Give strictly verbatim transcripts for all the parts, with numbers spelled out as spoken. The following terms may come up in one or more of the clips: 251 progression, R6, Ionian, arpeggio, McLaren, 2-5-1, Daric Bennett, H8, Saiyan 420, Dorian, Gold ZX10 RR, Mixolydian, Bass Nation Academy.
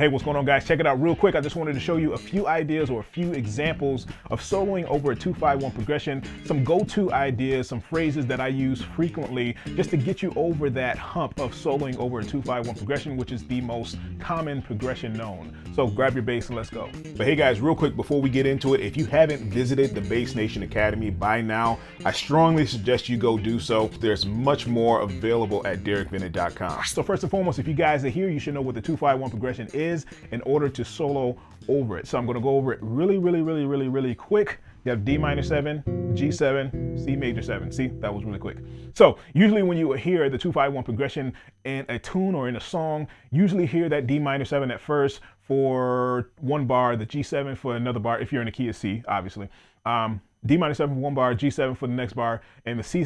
Hey, what's going on, guys? Check it out real quick. I just wanted to show you a few ideas or a few examples of soloing over a two five one progression, some go-to ideas, some phrases that I use frequently just to get you over that hump of soloing over a two five one progression, which is the most common progression known. So grab your bass and let's go. But hey guys, real quick before we get into it, if you haven't visited the Bass Nation Academy by now, I strongly suggest you go do so. There's much more available at Daric Bennett dot com. So first and foremost, if you guys are here, you should know what the two five one progression is in order to solo over it. So I'm gonna go over it really, really, really, really, really quick. You have D minor seven, G seven, C major seven. See, that was really quick. So usually when you hear the two five one progression in a tune or in a song, usually hear that D minor seven at first for one bar, the G seven for another bar, if you're in the key of C, obviously. Um, D minor seven for one bar, G seven for the next bar, and the C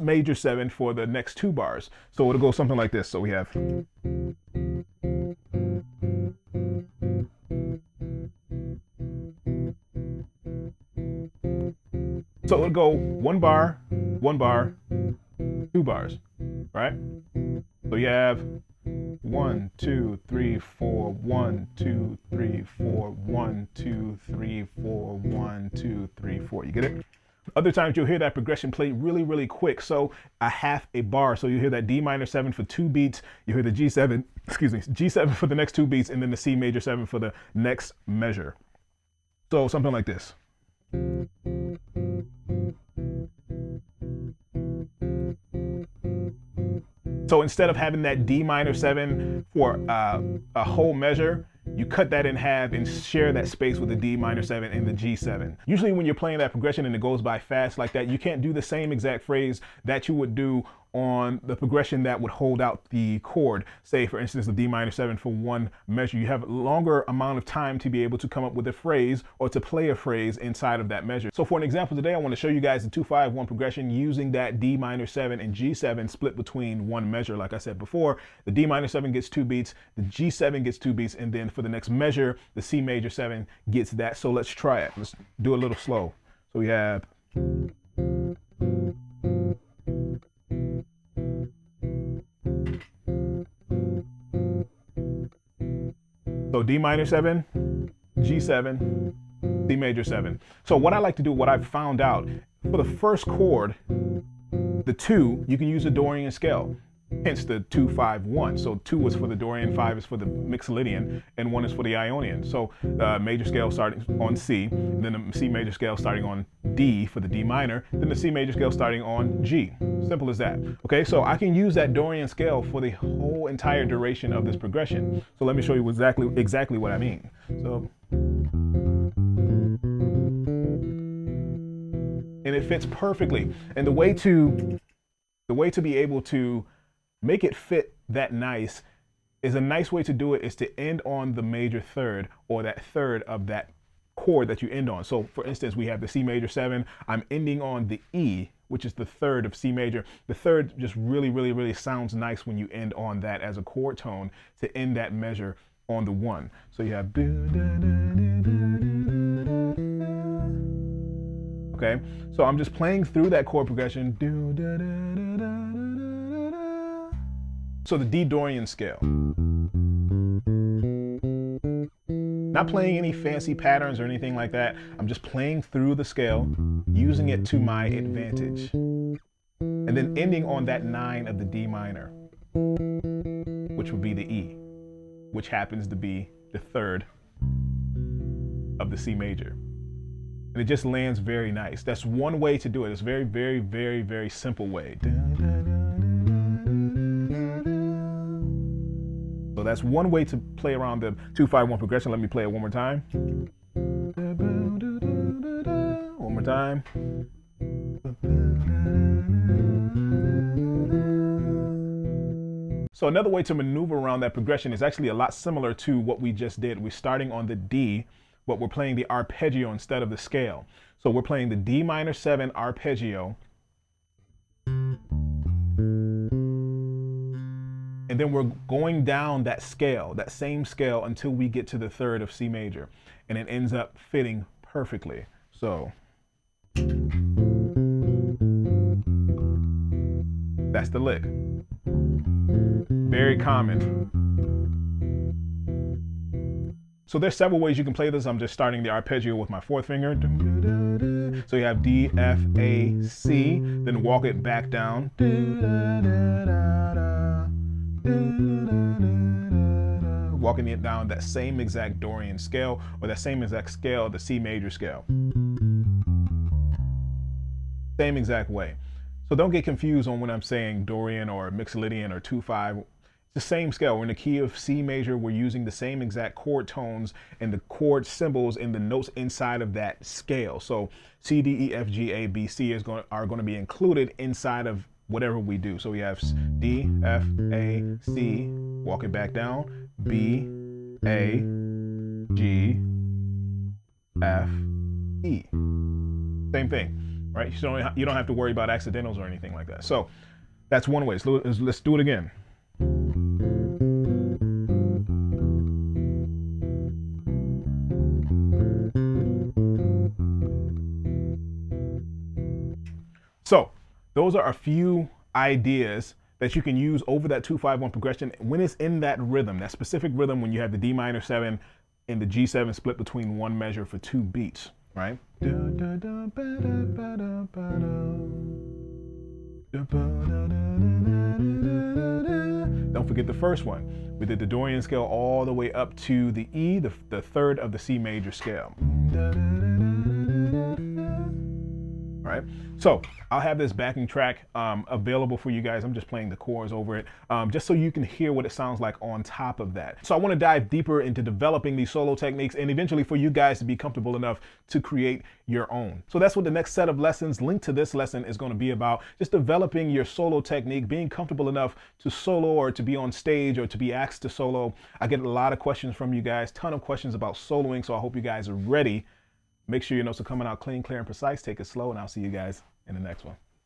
major seven for the next two bars. So it'll go something like this. So we have. So it'll go one bar, one bar, two bars, right? So you have one, two, three, four, one, two, three, four, one, two, three, four, one, two, three, four. You get it? Other times you'll hear that progression played really, really quick. So a half a bar. So you hear that D minor seven for two beats. You hear the G seven, excuse me, G seven for the next two beats, and then the C major seven for the next measure. So something like this. So instead of having that D minor seven for uh, a whole measure, you cut that in half and share that space with the D minor seven and the G seven. Usually when you're playing that progression and it goes by fast like that, you can't do the same exact phrase that you would do on the progression that would hold out the chord. Say for instance, the D minor seven for one measure, you have a longer amount of time to be able to come up with a phrase or to play a phrase inside of that measure. So for an example today, I want to show you guys the two five one progression using that D minor seven and G seven split between one measure. Like I said before, the D minor seven gets two beats, the G seven gets two beats, and then for the next measure, the C major seven gets that. So let's try it. Let's do a little slow. So we have. So D minor seven, G seven, C major seven. So what I like to do, what I've found out, for the first chord, the two, you can use a Dorian scale, hence the two, five, one. So two is for the Dorian, five is for the Mixolydian, and one is for the Ionian. So uh, major scale starting on C, then the C major scale starting on D for the D minor, then the C major scale starting on G. Simple as that. Okay, so I can use that Dorian scale for the whole entire duration of this progression. So let me show you exactly exactly what I mean. So, and it fits perfectly. And the way to the way to be able to make it fit that nice is a nice way to do it is to end on the major third or that third of that chord that you end on. So for instance, we have the C major seven. I'm ending on the E, which is the third of C major. The third just really, really, really sounds nice when you end on that as a chord tone to end that measure on the one. So you have, okay? So I'm just playing through that chord progression. So the D Dorian scale. Not playing any fancy patterns or anything like that. I'm just playing through the scale, using it to my advantage. And then ending on that nine of the D minor, which would be the E, which happens to be the third of the C major. And it just lands very nice. That's one way to do it. It's a very, very, very, very simple way. So that's one way to play around the two five one progression. Let me play it one more time. One more time. So another way to maneuver around that progression is actually a lot similar to what we just did. We're starting on the D, but we're playing the arpeggio instead of the scale. So we're playing the D minor seven arpeggio. And then we're going down that scale, that same scale, until we get to the third of C major. And it ends up fitting perfectly. So that's the lick. Very common. So there's several ways you can play this. I'm just starting the arpeggio with my fourth finger. So you have D, F, A, C, then walk it back down. Walking it down that same exact Dorian scale, or that same exact scale, the C major scale. Same exact way. So don't get confused on when I'm saying Dorian or Mixolydian or two five. The same scale. We're in the key of C major. We're using the same exact chord tones and the chord symbols and the notes inside of that scale. So C, D, E, F, G, A, B, C is going are going to be included inside of whatever we do. So we have D, F, A, C, walk it back down, B, A, G, F, E. Same thing, right? You don't you don't have to worry about accidentals or anything like that. So that's one way. So let's do it again. So those are a few ideas that you can use over that two five one progression when it's in that rhythm, that specific rhythm when you have the D minor seven and the G seven split between one measure for two beats, right? Don't forget the first one. We did the Dorian scale all the way up to the E, the, the third of the C major scale. Right. So I'll have this backing track um, available for you guys. I'm just playing the chords over it, um, just so you can hear what it sounds like on top of that. So I want to dive deeper into developing these solo techniques and eventually for you guys to be comfortable enough to create your own. So that's what the next set of lessons linked to this lesson is going to be about, just developing your solo technique, being comfortable enough to solo or to be on stage or to be asked to solo. I get a lot of questions from you guys, ton of questions about soloing. So I hope you guys are ready. Make sure your notes are coming out clean, clear, and precise. Take it slow, and I'll see you guys in the next one.